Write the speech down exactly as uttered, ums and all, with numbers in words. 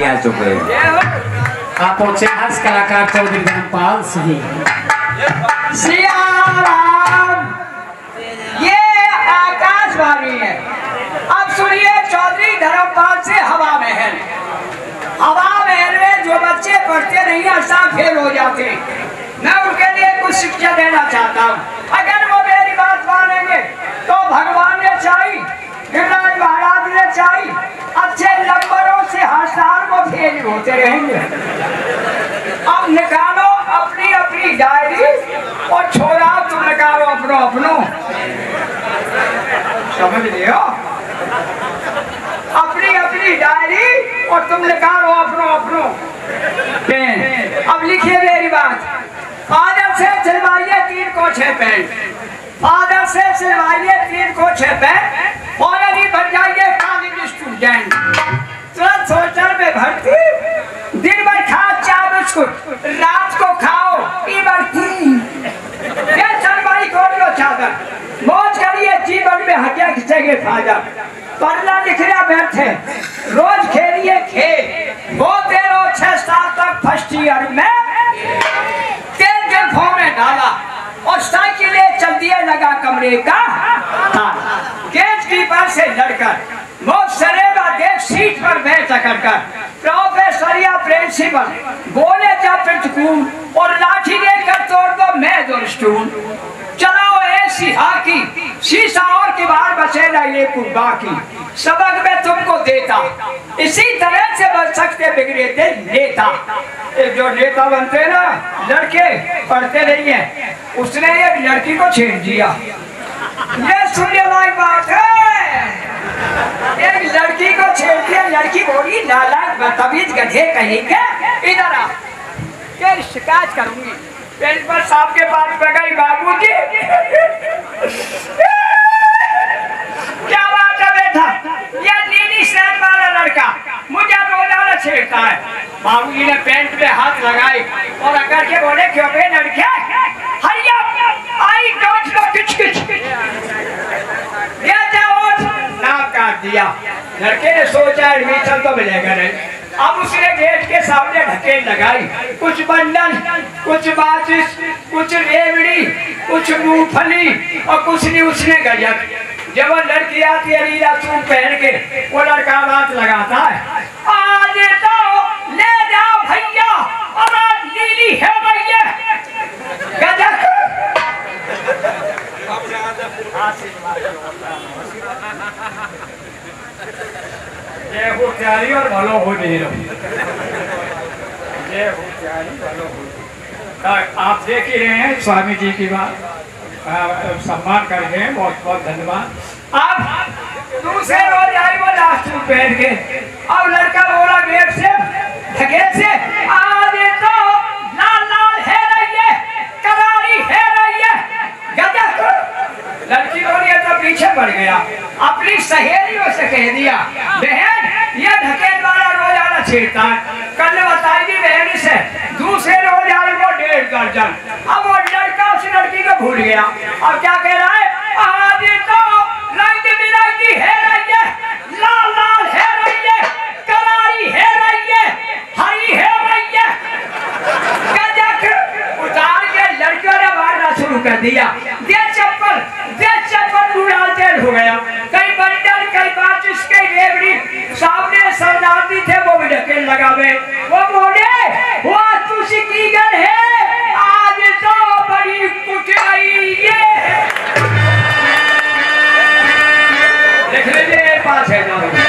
के आ चुके हैं। आप पहुंचे हंस कलाकार चौधरी धर्मपाल सिंह। ये आकाशवाणी है, अब सुनिए चौधरी धर्मपाल से हवा महल। हवा महल में जो बच्चे पढ़ते नहीं अक्सर फेल हो जाते, मैं उनके लिए कुछ शिक्षा देना चाहता हूँ। अगर वो मेरी बात मानेंगे तो भगवान ने चाही, गिरिराज महाराज ने चाही, अच्छे नंबरों से हर साल वो फेल होते रहेंगे। अब निकालो अपनी अपनी डायरी और छोड़ा तुम निकालो अपनो अपनो, समझ लियो, अपनी अपनी डायरी और तुम निकालो अपनो अपनो। अब लिखिए मेरी बात, फादर से सिलवाइए तीन को छह पैंट, फादर से सिलवाइए तीन को छह पैंट और अभी बन जाइए कॉलेज स्टूडेंट। तुरंत होटल में भर्ती, दिन भर खाओ चाय बिस्कुट, रात को खाओ चादर, मौज करिए जीवन में हटिया खिंचेंगे फायदा। पढ़ना लिखना व्यर्थ है, रोज खेलिए खेल, वो तेरह छह साल तक फर्स्ट ईयर में तेल के भाव में डाला और साइकिलें चल दिए लगा कमरे का गेट कीपर से लड़कर, मौत सरेबा देख सीट पर बैठ कर प्रोफेसर या प्रिंसिपल बोले जा पिटकून और लाठी लेकर तोड़ दो मेज और स्टूल। चलाओ ऐसी हाकी शीशा और की बार बचे ना ये कुछ बाकी, सबक में तुमको देता, इसी तरह से बच सकते बिगड़े थे नेता। जो नेता बनते ना लड़के पढ़ते नहीं है, उसने एक लड़की को छेड़ दिया। ये सुनने वाली बात है, एक लड़की को छेड़ दिया, लड़की बोली नालायक बदतमीज गधे कहेंगे, इधर आ, ये शिकायत करूंगी प्रिंसिपल साहब के पास। बगल बाबू जी क्या बात है बेटा, ये नीली शर्ट वाला लड़का मुझे रोजाना छेड़ता है। बाबू जी ने पेंट में हाथ लगाए और अगर के बोले क्यों बे लड़के, हरिया आई डोंट नो किच किच, ये जाओ नाम काट दिया। लड़के ने सोचा एडमिशन तो मिलेगा नहीं, अब उसने गेट के सामने ढकेल लगाई, कुछ बंडल, कुछ माचिस, कुछ रेवड़ी, कुछ मूंगफली और कुछ नहीं उसने गजक। जब वो लड़की आती है नीला सूट पहन के, वो लड़का बात लगाता है, आ जाओ ले जाओ भैया, अब नीली है भैया गजक। जय हो प्यारी और भलो हो नीरो, जय हो प्यारी भलो हो। आप देख ही रहे हैं स्वामी जी की बात, सम्मान कर रहे हैं, बहुत बहुत धन्यवाद। आप दूसरे रोज आई वो लास्ट में पहन के, अब लड़का बोला गेट से ढकेल से, आ देखो लाल लाल है रही है, करारी है रही है गजब। लड़की बोली तो पीछे पड़ गया, अपनी सहेलियों से कह दिया, बहन ये ढकेल वाला रोजाना छेड़ता है, कल बताएगी बहनी से दूसरे रोजाना वो डेढ़ दर्जन। अब वो लड़का उस लड़की को भूल गया, अब क्या कह रहा है, आज तो रंग बिरंगी है रही है, लाल लाल है रही है, करारी है रही है, हरी है रही है गजक। उतार के लड़कियों ने मारना शुरू कर दिया, दे चप्पल दे चप्पल, रूढ़ाल तेल हो गया, कई बंडल कई बाचिस कई रेवड़ी। सामने शरणार्थी थे वो भी ढकेल लगावे, वो बोले वो तुसी की गन है, आज तो बड़ी कुटाई है। देख लीजिए पास है ना।